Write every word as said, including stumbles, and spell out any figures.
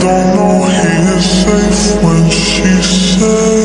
don't know he is safe when she says.